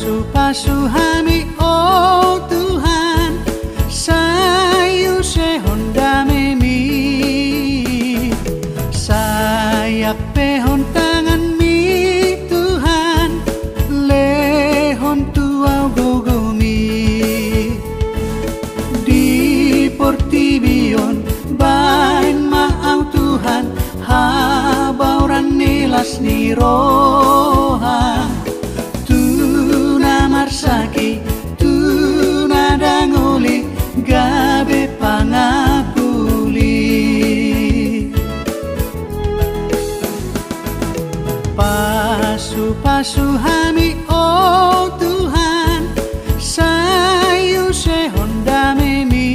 Pasu-pasu hami, oh Tuhan, sayu sehon damemi, sayak pehon tangan mi Tuhan, lehon tua gogomi, di portibion bain maau Tuhan, habauran nilas niroha. Saki tuna danguli gabe pangapuli, pasu-pasu hami, oh Tuhan, sayu sehon damemi,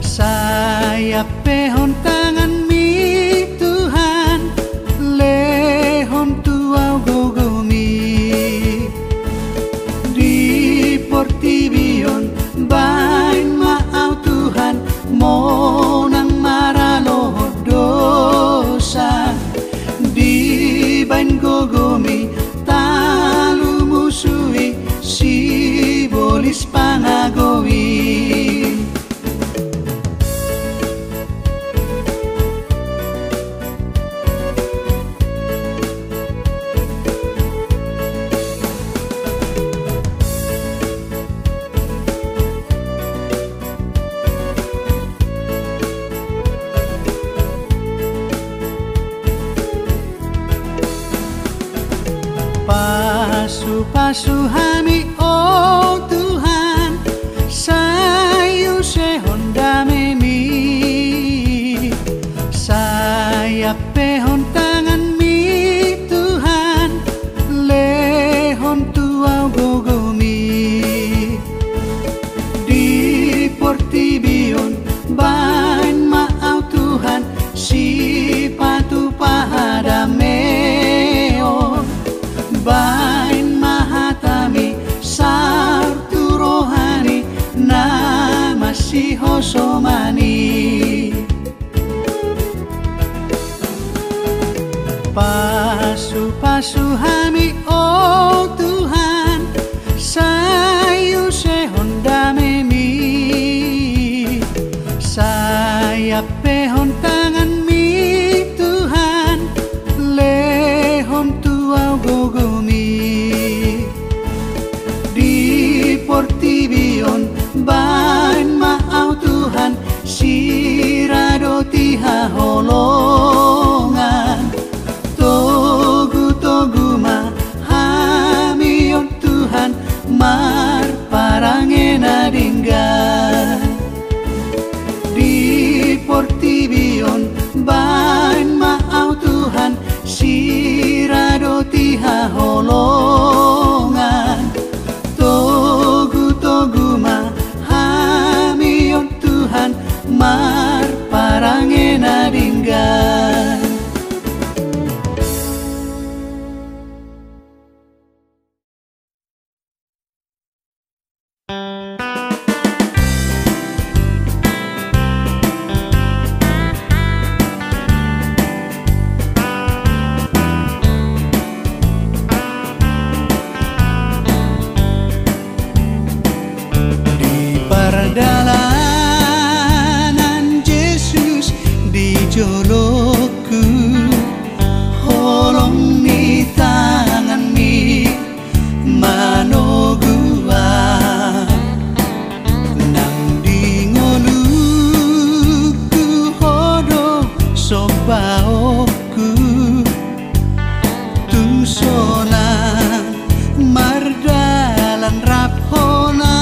sayap pehon tangan mi Tuhan, lehon tua gogo. Portibion bain maau Tuhan, monang maralo dosa, di bain gogomi talu musui si bolis pangagowi. Pasu-pasu hami, oh Tuhan, sayu sehon damemi, sayap pehon tangan mi Tuhan, lehon tua gogomi, di portibion bain maau Tuhan, si patu pahadameon bain si hosomani, pasu-pasu hami, oh Tuhan, sayu sehon damemi, sayap pehon tangan mi Tuhan, lehon tua gogomi, di portibion bain maau Tuhan, siradoti haholongan, togu-togu ma hamion Tuhan, mar parangena dinggan, di portibion bain maau Tuhan, siradoti haholongan, togu-togu ma Tuhan, mar parangena dinggan. Jolokku holong ni tangan mi manogua, nang di ngoluku hodo sobaoku, tusona mardalan raphona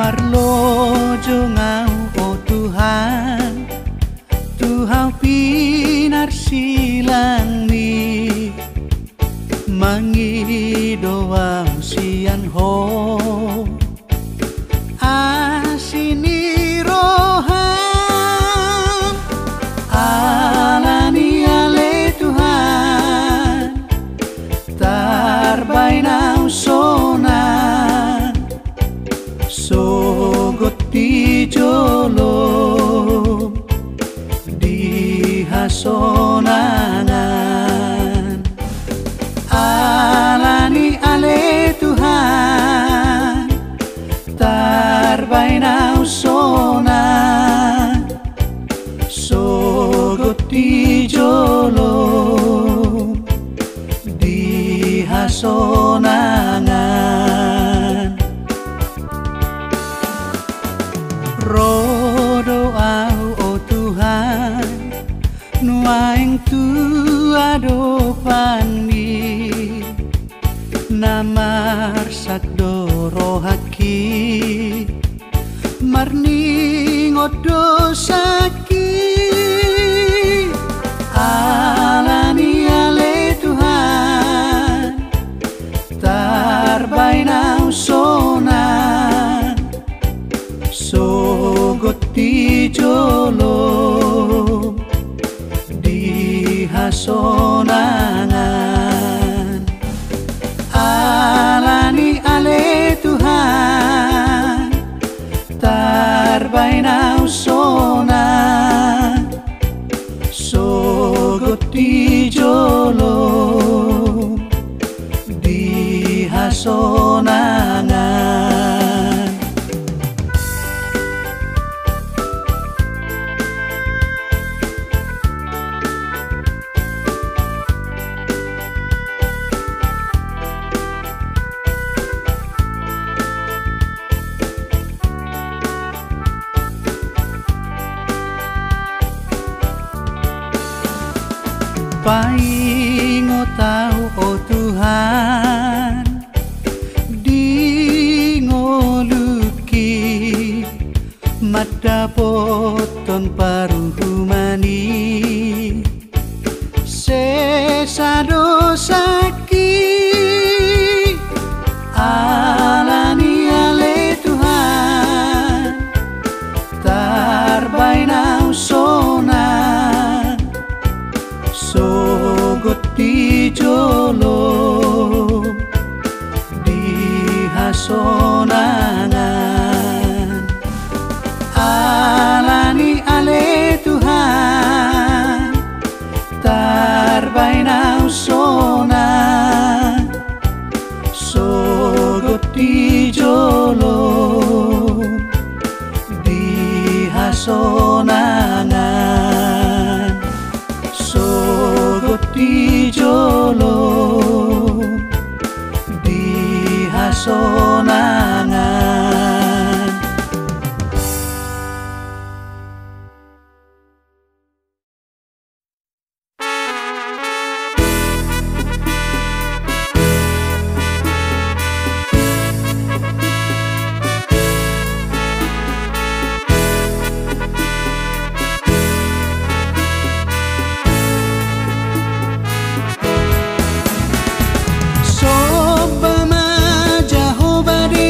marlojo ngau o Tuhan, Tuhan pinar silang mi mangi doa usian ho asini rohan alani ale Tuhan tarbaina usonan sogot dijolom dihasonangan alani ale Tuhan tarbaina usonan sogot dijolom dihasonangan rodo au o Tuhan nuaeng tua dopani namar sakdo rohaki marni ngodo saki alani ale Tuhan tarbaina usonan sogot dijolom dihasonangan alani ale Tuhan tarbaina usonan sogot dijolom dihasonangan. Paingo tau o Tuhan dingoluki madapoton parumani sesado saki alani ale Tuhan tarbaina usonan sogot dijolom dihasonangan alani ale Tuhan tarbaina usonan sogot dijolom dihasonangan dijolom dihasonangan. Bama Jehovah.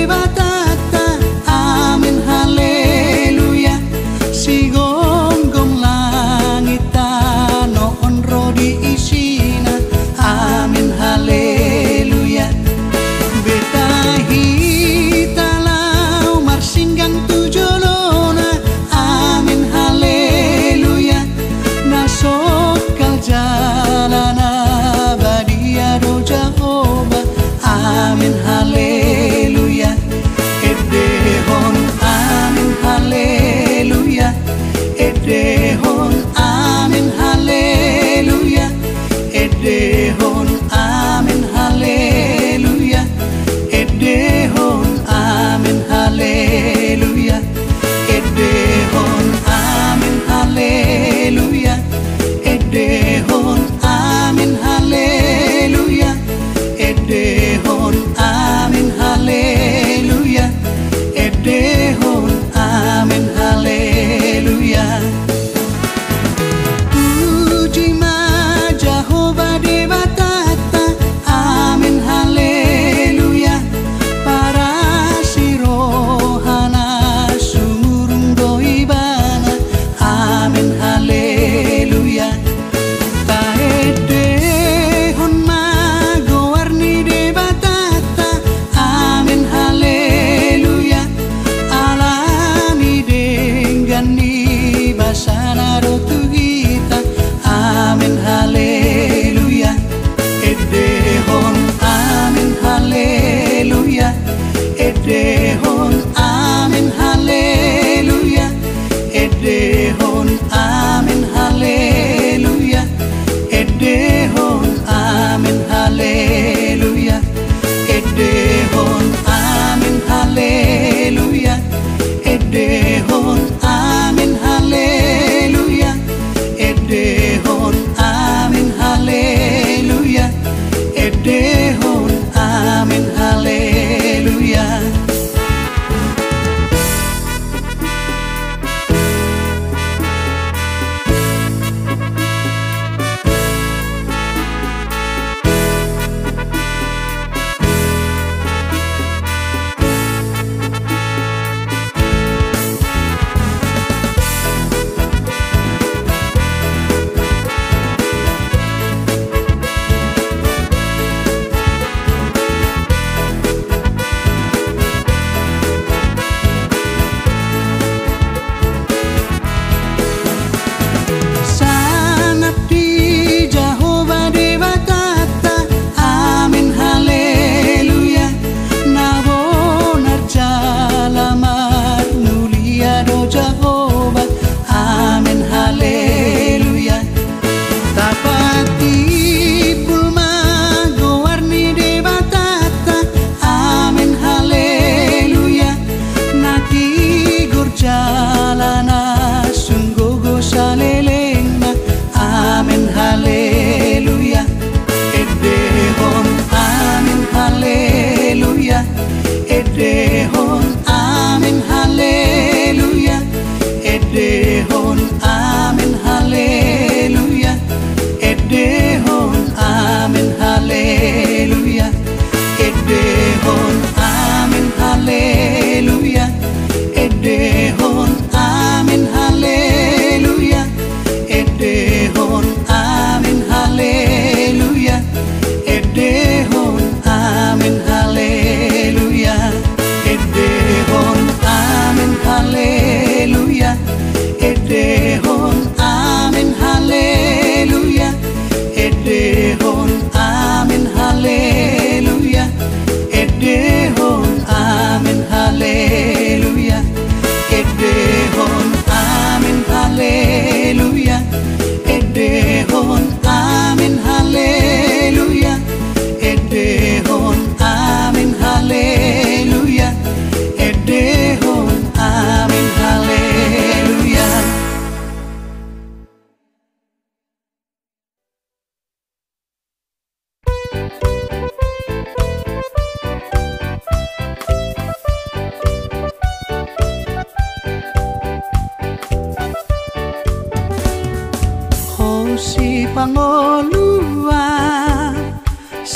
pangolua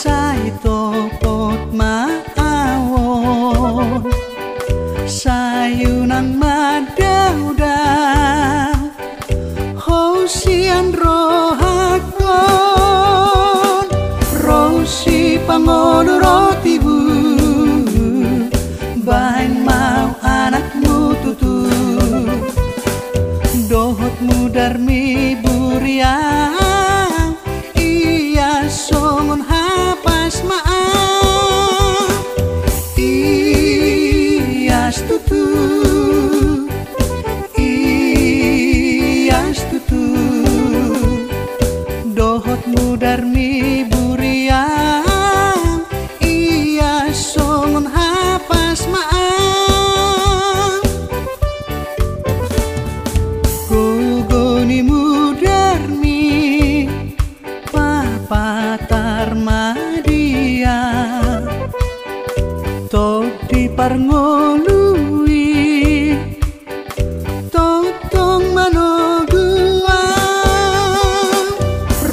saito pot maawon sayunang madauda hosian rohakon rosi pangolo rotibu bain mau anakmu tutu dohotmu darmi burian darmi buriang iya songon hapas maang gogonimu darmi papatar madia tok di parngolui totong manodua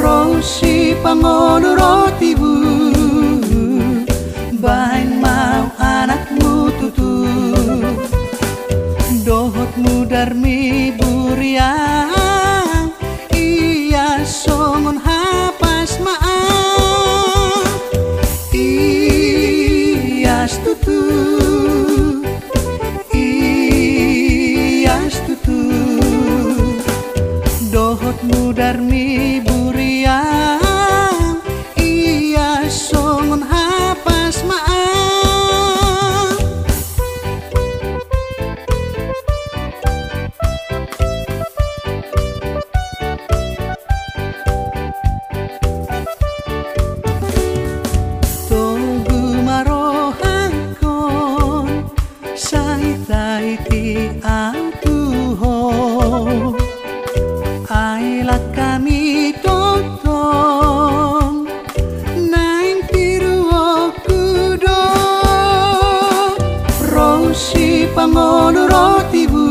rosi pangolo rotibu bain mau anakmu tutu dohotmu darmi buriang iya songon hapas maang iya stutu dohotmu darmi buriang pangolo rotibu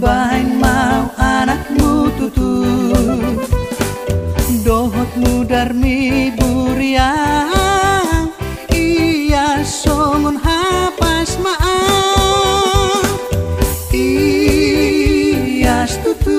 bain mau anakmu tutu dohotmu darmi buriang iya songon hapas maang iya stutu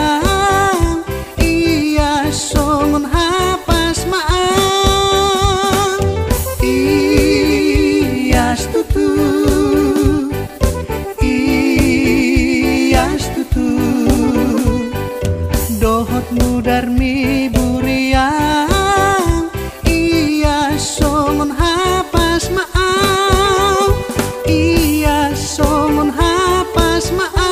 songon hapas maang iya stutu dohotmu darmi buriang iya songon hapas maang iya songon hapas maang.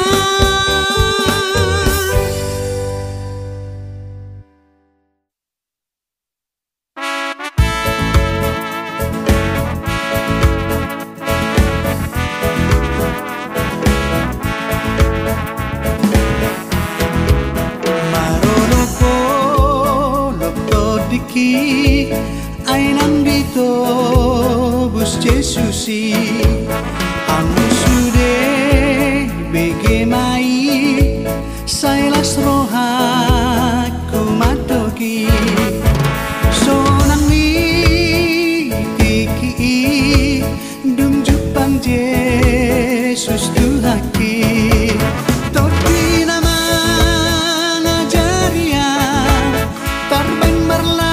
Ainam bito bus Jesusi amus sude begemai sailas rohaku matoki sonang mitiki dum jupang Yesus tuhaki toti nama najaria tarben berla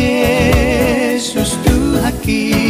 Yesus Tuhanku.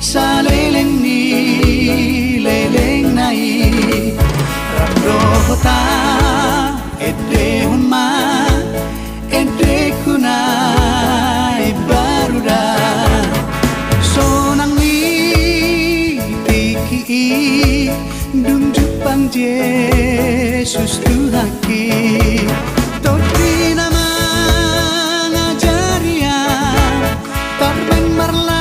sa leleng ni leleng nai ramrohota ete huma ete kunai baruda sonang ni piki dung jupang Yesus Tuhaki toti nama ngajaria tarben marla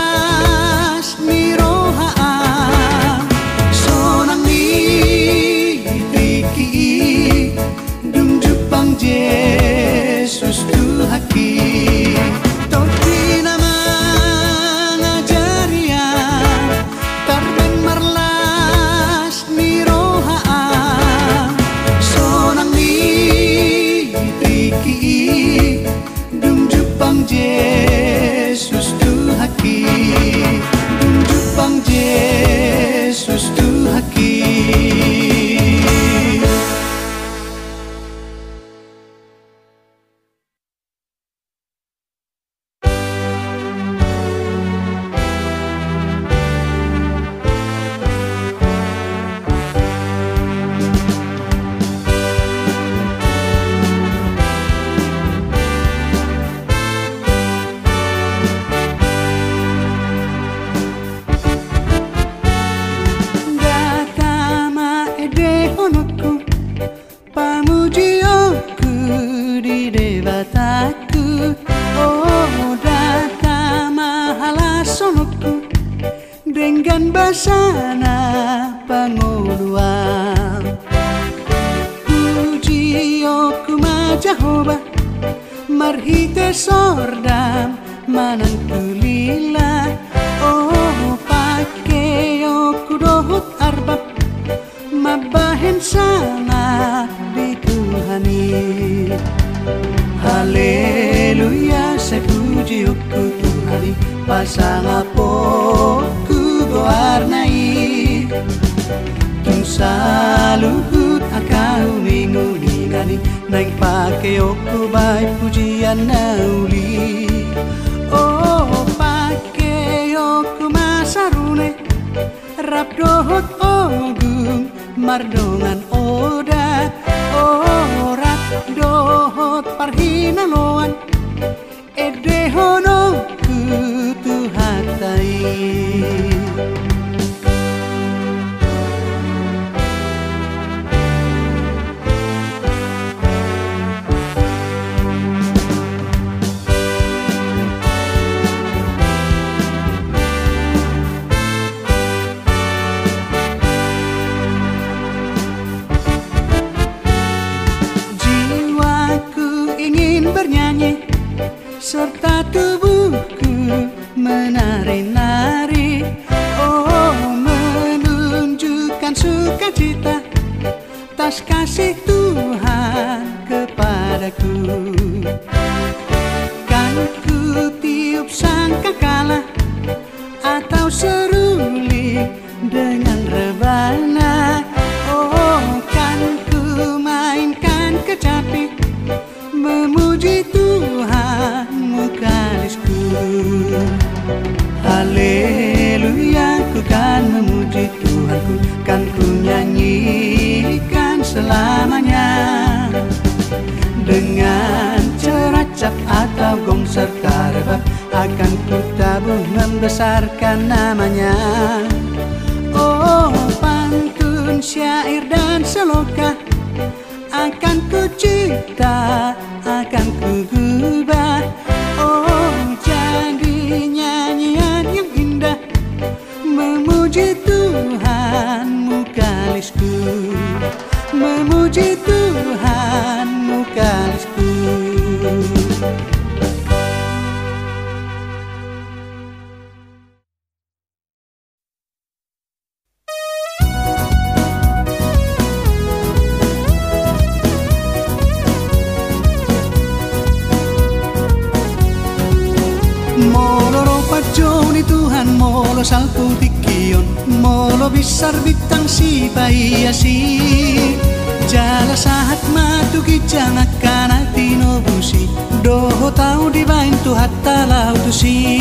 Yesus Tuhaki toti nama ngajaria tarben marlas miroha sonang ni piki dum jupang Yesus Tuhaki dum jupang Yesus Tuhaki. Tau divain tuhatta lautusi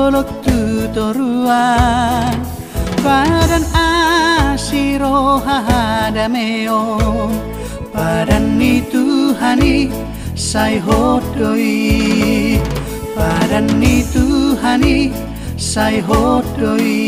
Solok tutoruan padan asiro hadameon padan ni Tuhani sai hodoi padan ni Tuhani sai hodoi.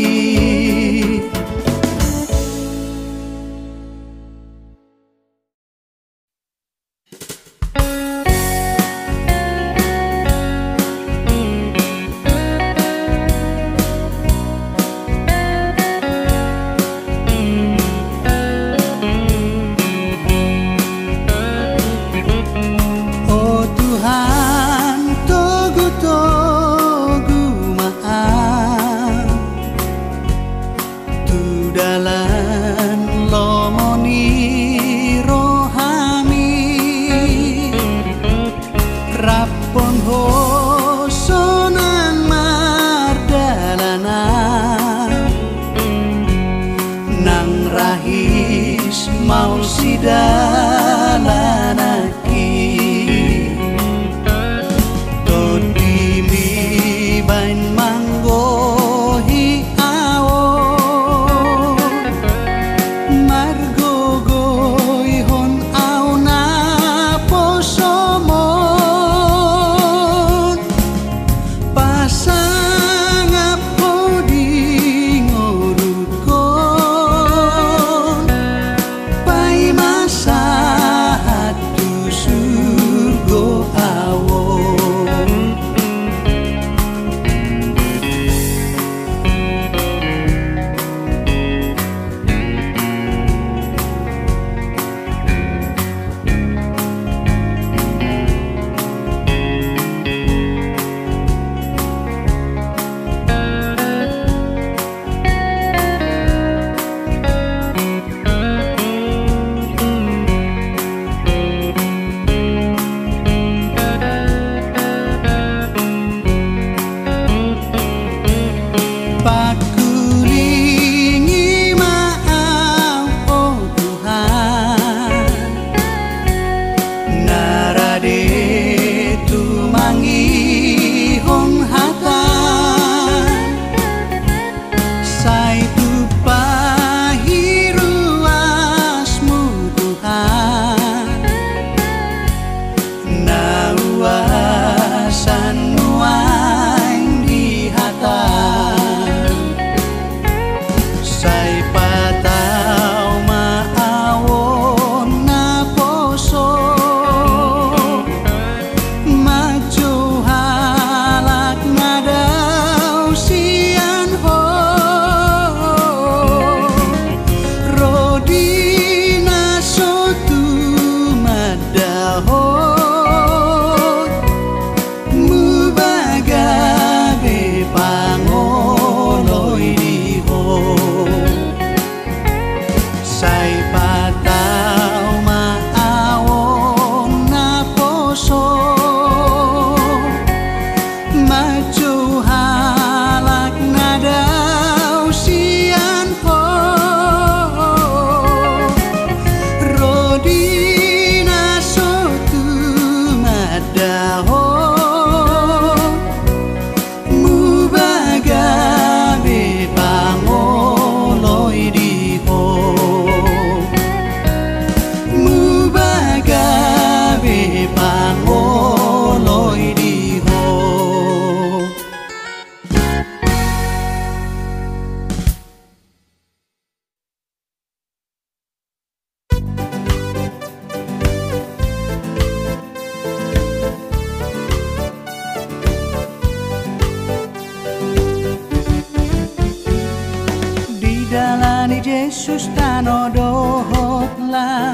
Yesus tanodohotlah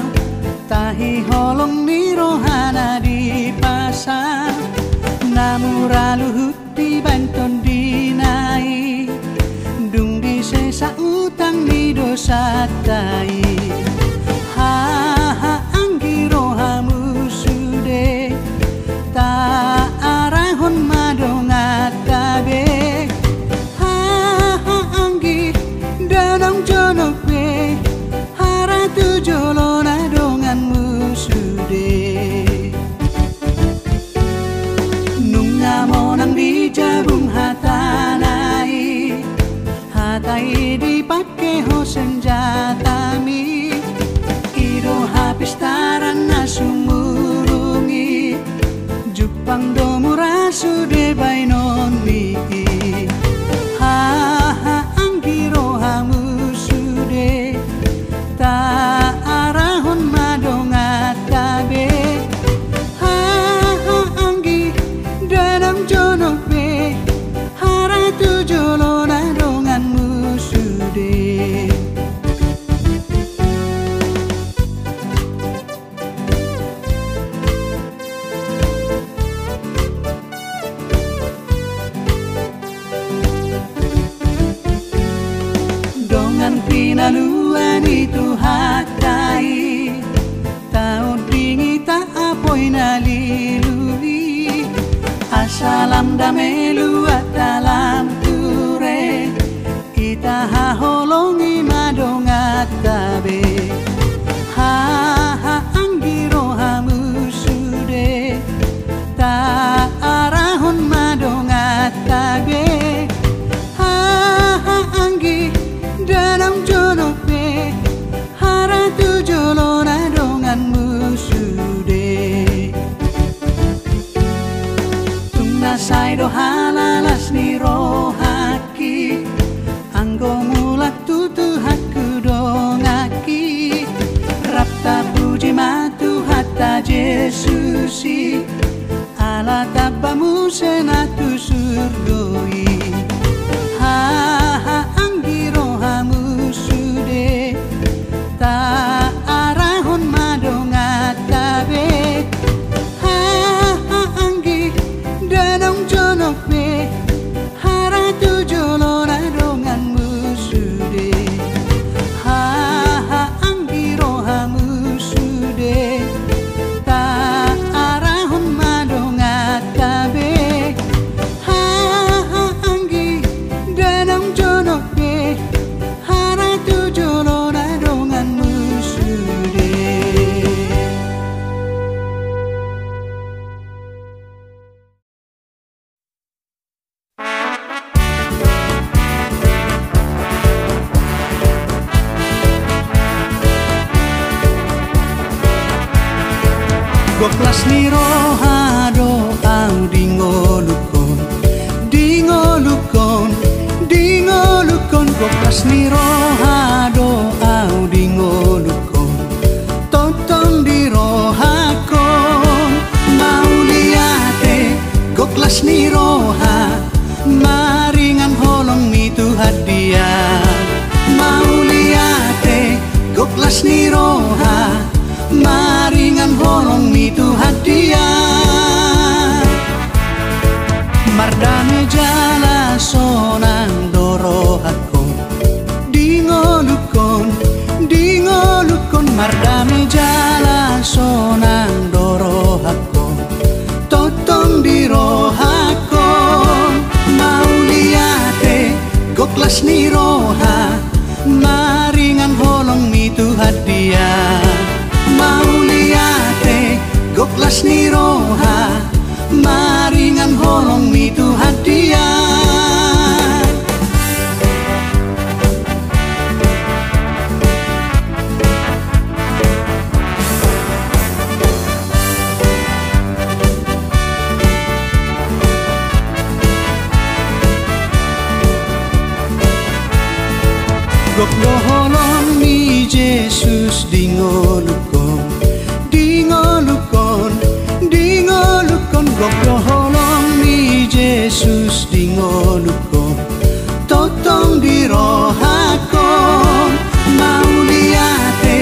tahi holong ni rohana di pasar namuraluhut di banton dinai dung di sesak utang ni dosa tai ha ha anggi rohamu sude ta arahon madongat tabe ha ha anggi danang jono kwe haratu jolona donganmu sude nunga monang di jabung hatan Inaluan itu hatai taon ringi ta apoi nalilui asalam damelu atalam ture kita haholongi madongat tabe ha anggiro hamusude ta arahon madongat tabe ha anggi dalam jonope haratu jolona dongan musude tungna saido halalas ni rohaki anggo mulat tutu hakku dongaki rapta puji matu hatta Jesusi ala tabamu senatu surgoi ha anggiro hamusude ta arahon madongat tabe ha anggi danong jonope haratu jolona dongan musude ha anggiro hamusude ta arahon madongat tabe ha anggi danong jonope Goplas niro hado au dingolukon goplas niro hado au dingolukon tonton diro hakon mauliate goplas niro ha maringan holong mitu hadia mauliate goplas niro ha maringan bolong itu hadiah mardane jala sonang doro hakon dingolukon mardane jala sonang doro hakon toton diro hakon mauliate goklas niro ha maringan bolong itu hadiah mauliate goplas niro ha maringan holong mitu hadiah goplo holong mi Jesus dingolukon goplo holong ni Jesus dingolukon totong diro hakon mauliate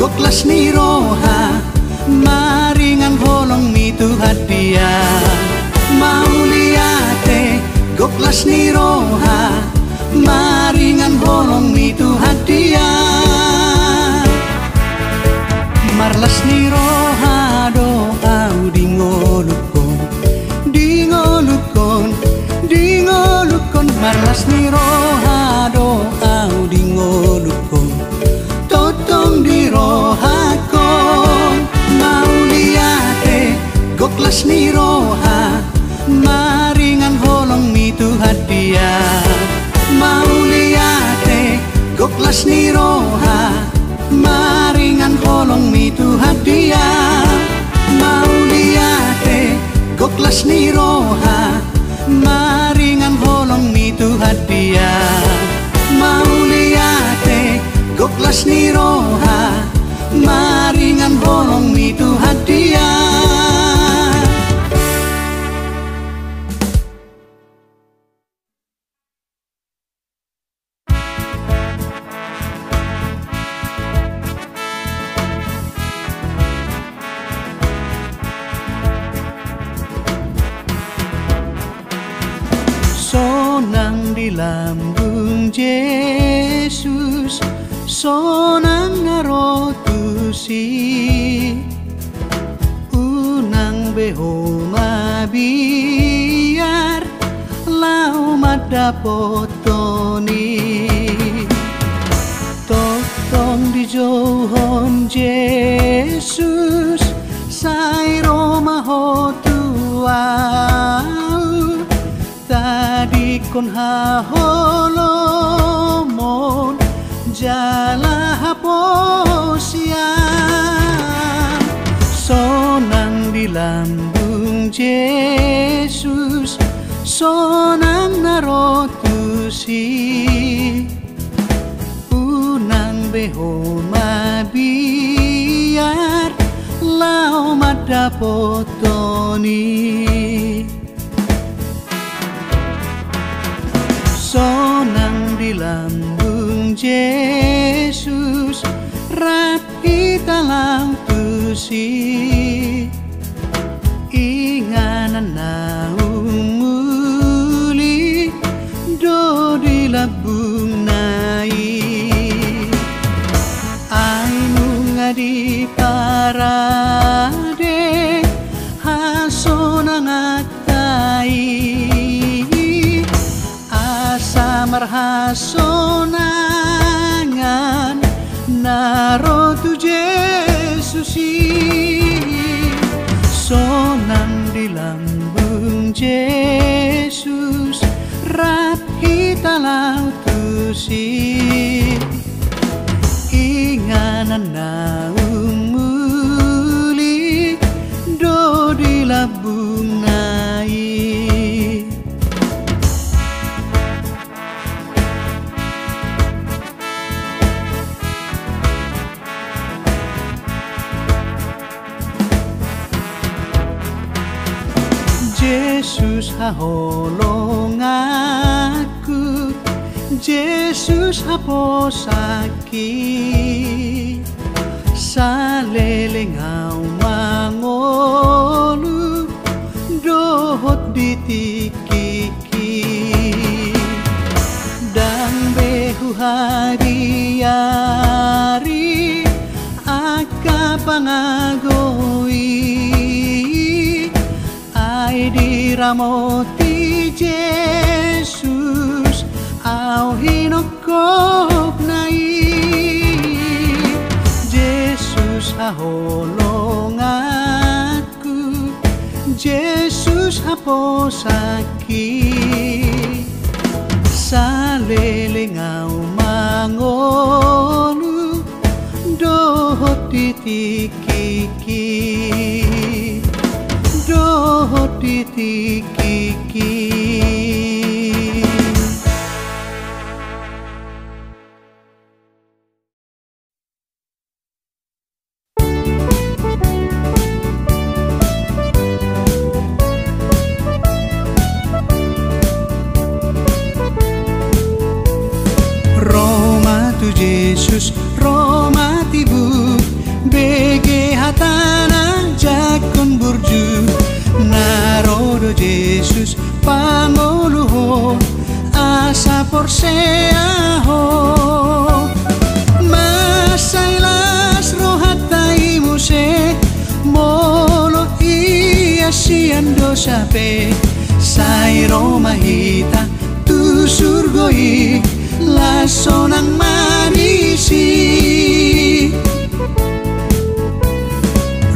goklas niro ha maringan holong mitu hadiah mauliate goklas niro ha maringan holong mitu hadiah marlas niro hado dingolukon marlas niro hado au dingolukon totong diro hakon mauliate goklas niro ha maringan holong mitu hadiah mauliate goklas niro ha maringan holong mitu hadiah mauliate goklas niro ha maringan holong mitu hadiah mauliate goklas niro ha maringan holong mitu hadiah lambung Yesus sonang narotusi unang behoma biar lau madapotoni totong di johon Yesus sairo mahotuau tadi kon haholomon jala haposian sonang di lambung Yesus sonang narotusi unang behoma biar lau madapotoni sonang di lambung Yesus rakita langtusi inganan naung muli do di labung nai ainung adi parade hasonang atai marhasonangan narotu Yesusi sonang di lambung Yesus rakita lautusi inganan naung muli do di labung nai Yesus haholong aku, Yesus haposaki, saleleng au mangolu, dohot ditikiki, dan behu hari-hari, aka pangagoi. Diramoti Yesus au hinokop nai Yesus haholong aku Yesus haposaki saleleng au mangolu dohot ditikiki dohot ditikiki. Roma tu Yesus, Roma tibu bege hatanan jakon burju narodo Yesus pangoluho asa porseaho masailas rohatai muse molo iasian dosape sairo mahita tu surgoi lasonang manisi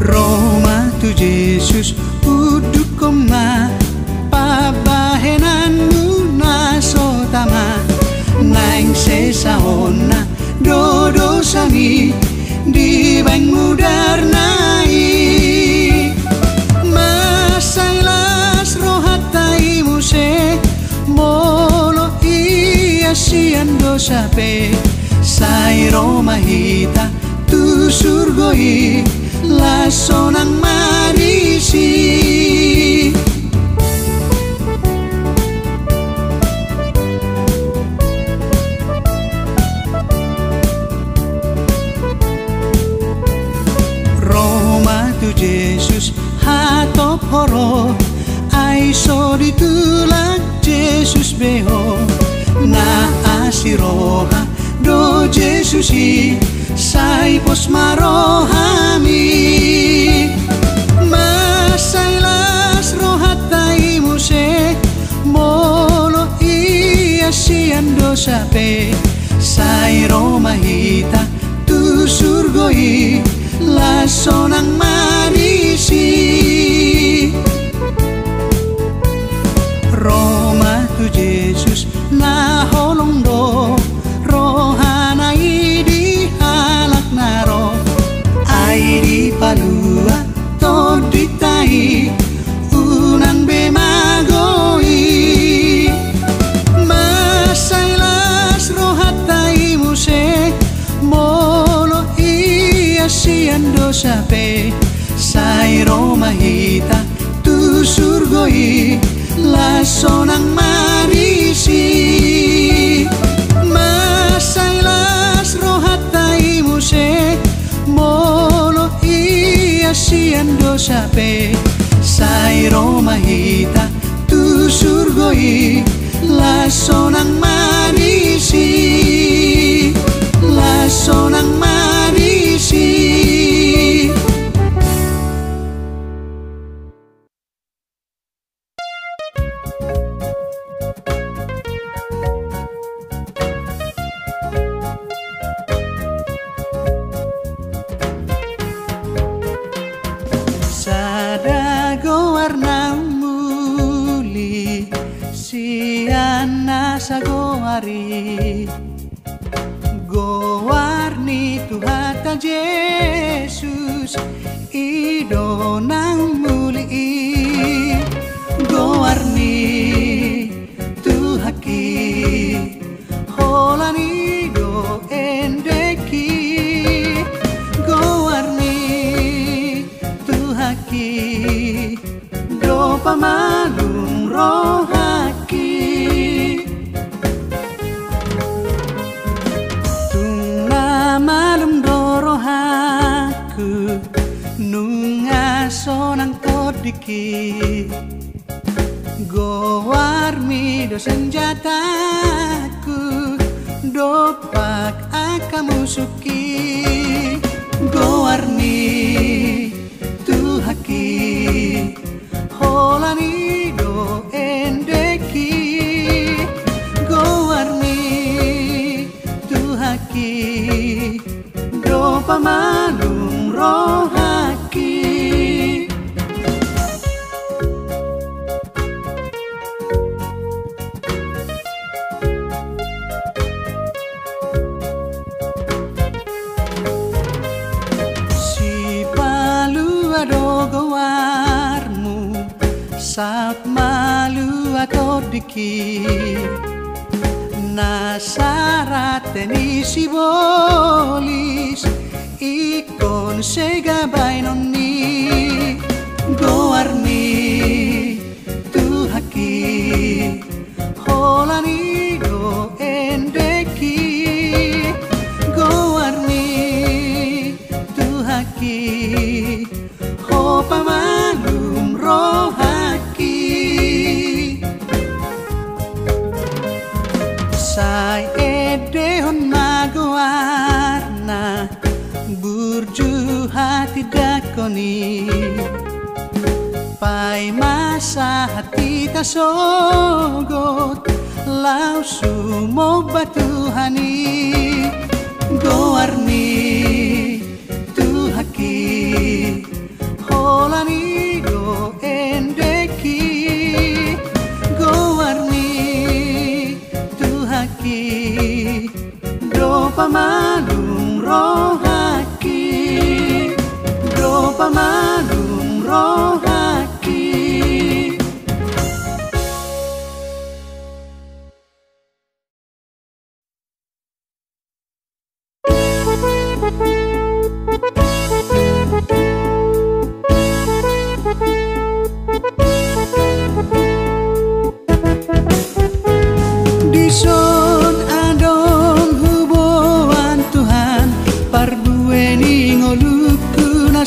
Roma tu Yesus udukoma pabahenanmu nasotama naing sesahona dodosani dibang mudarnai masailas rohatai muse molo iasian dosape sairo mahita tu surgoi lasonang marisi Roma tu Yesus hatop horo aiso ditulak Yesus beho na as σιρόχα ντο Τζεσουσί σάι πως μαρόχαμι μας σαϊλάς ροχατάι μουσέ μόνο η ασίαν ντο σαπέ σάι ρομαχίτα του σουργοή λάσον αγμάνισι Roma tu Jesus na holongdo rohana idi halak naro ai di palua to ditai unan bemagoi masailas rohatai muse mono ia siando sape sai Roma hita tu surgoi Lasonang marisi Masailas rohatai muse Molo iya sian dosape Sai romahita tu surgoi Lasonang marisi Lasonang marisi Gowarni tuhata Jesus ido nang muli Gowarni tuhaki holani do endeki Gowarni tuhaki do pamalum rohaki Malum dorohaku nunga sonang kodiki Gowarmi do senjataku dopak akamusuki Gowarmi tuhaki holani do endeki Gowarmi tuhaki do pamalum rohaki Si palua do gowarmu sap malua kodiki Nasarateni sibolis ikon segabainoni Gowarmi tuhaki holani do endeki Gowarmi tuhaki hopamalum rohaki Sai edehon magoarna burju hati dakoni Pai masa hati tasogot lausu mo batuhani Gowarni tuhaki holani do endeki Do pamalum rohaki Do pamalum rohaki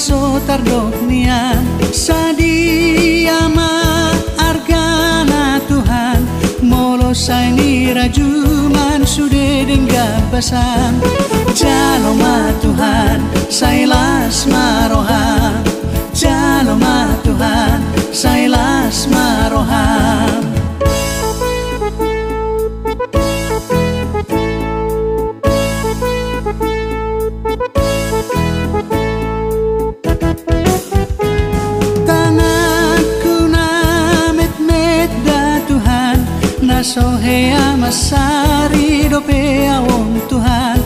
Sotar doknian sadia ma argana Tuhan mo polosai ni rajuman sude dengga pesan jaloma Tuhan sailas maroha jaloma Tuhan sailas maroha. Sohea masari dopea om Tuhan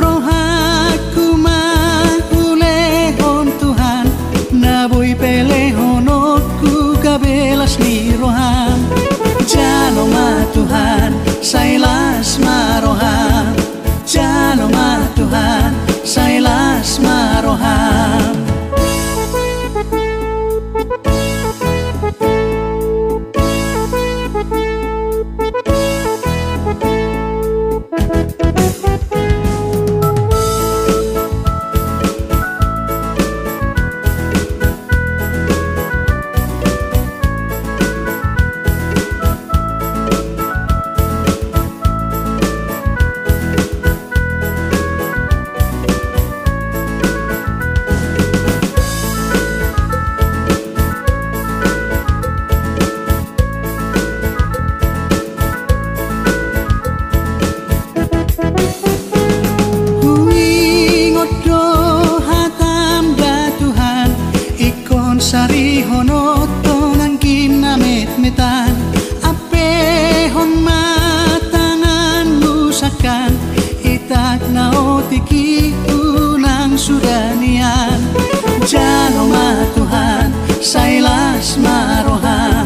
rohaku makule on Tuhan naboi pele honokku kabelas ni roham jaloma Tuhan sailas maroham jaloma Tuhan sailas maroham. Sari honoto ngangkin namet metan ape hon matangan lusakan itak naotiki unang sudanian jaloma Tuhan sailas maroha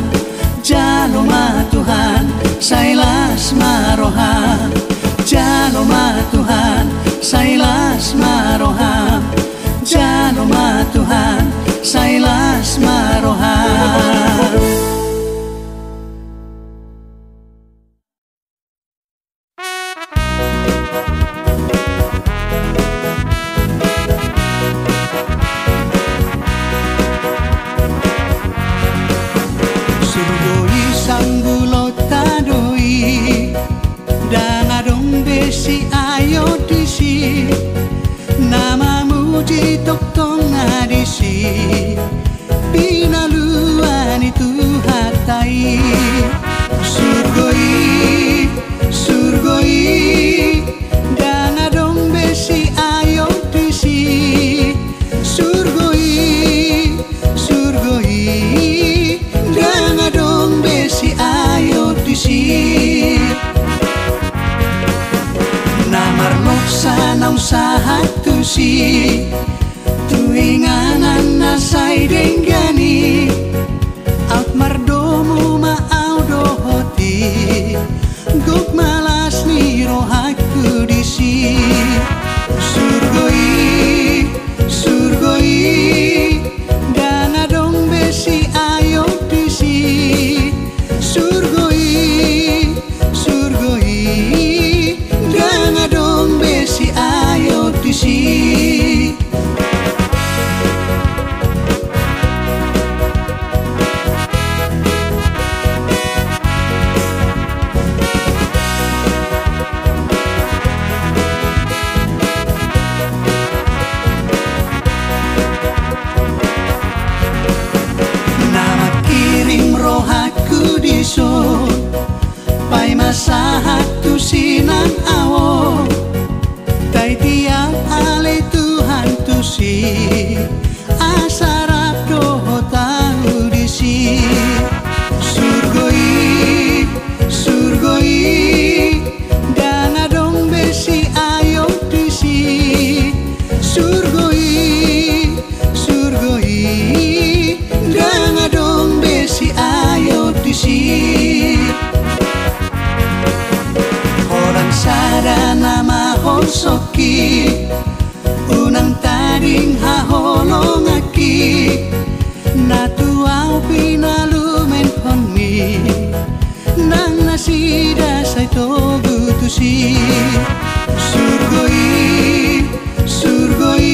jaloma Tuhan sailas maroha jaloma Tuhan sailas maroha jaloma Tuhan sailas maroha. Surgoi, surgoi.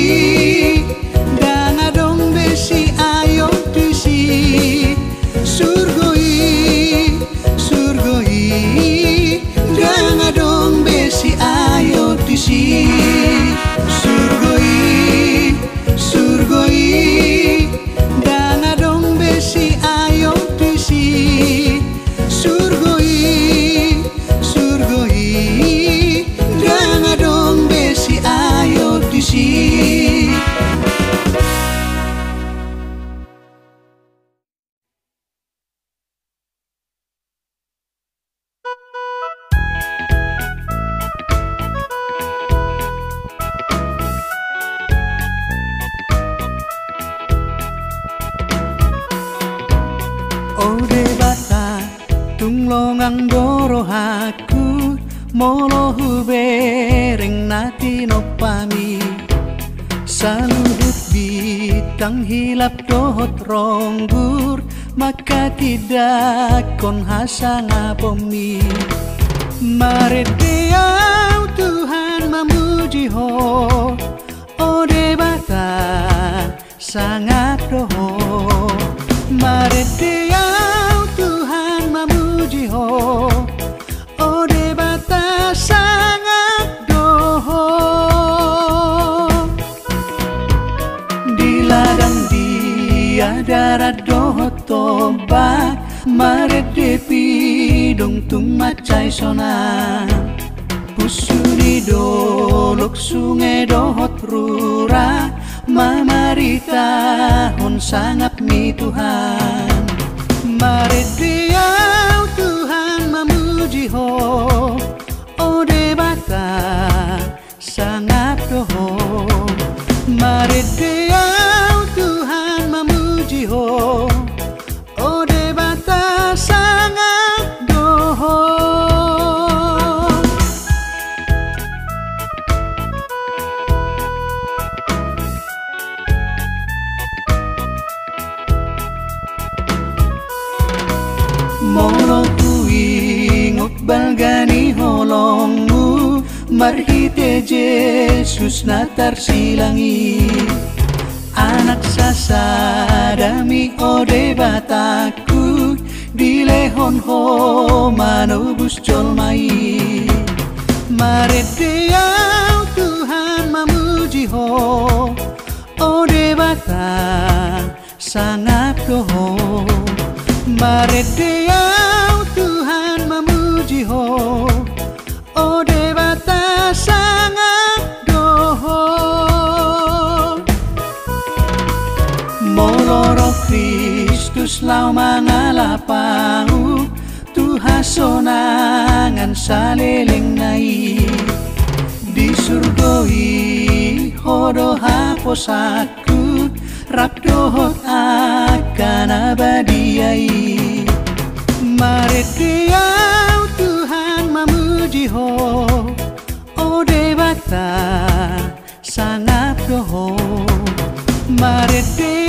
loro aku molo hubereng nati nopami saludut bintang hilap dohot ronggur maka tidak kon hasa ngapomi maredeau Tuhan mamujiho ode bata sangat doho maredeau Tuhan mamujiho ode bata sangat doho di ladang dia darat doho toba maredepi dong tung macai sona pusuni dolok sungai dohot rura mamarita hon sangap mi Tuhan maredeau Tuhan mamujiho ode bata sangap doho maredeau Tuhan mamujiho ode bata sangap doho. Molo tuingot balgani holongu marhite Jesus natar silangi anak sasadami ode bataku dilehon ho manobus colmai maredeau Tuhan mamujiho ode bata sangat doho maredeau Tuhan mamujiho ode bata sangat doho moloro Kristus lau manalapau tuhasonangan saleleng nai di surgoi hodo haposaku rapdohot akan abadiai maredeau Tuhan mamujiho ode bata sangat doho maredeau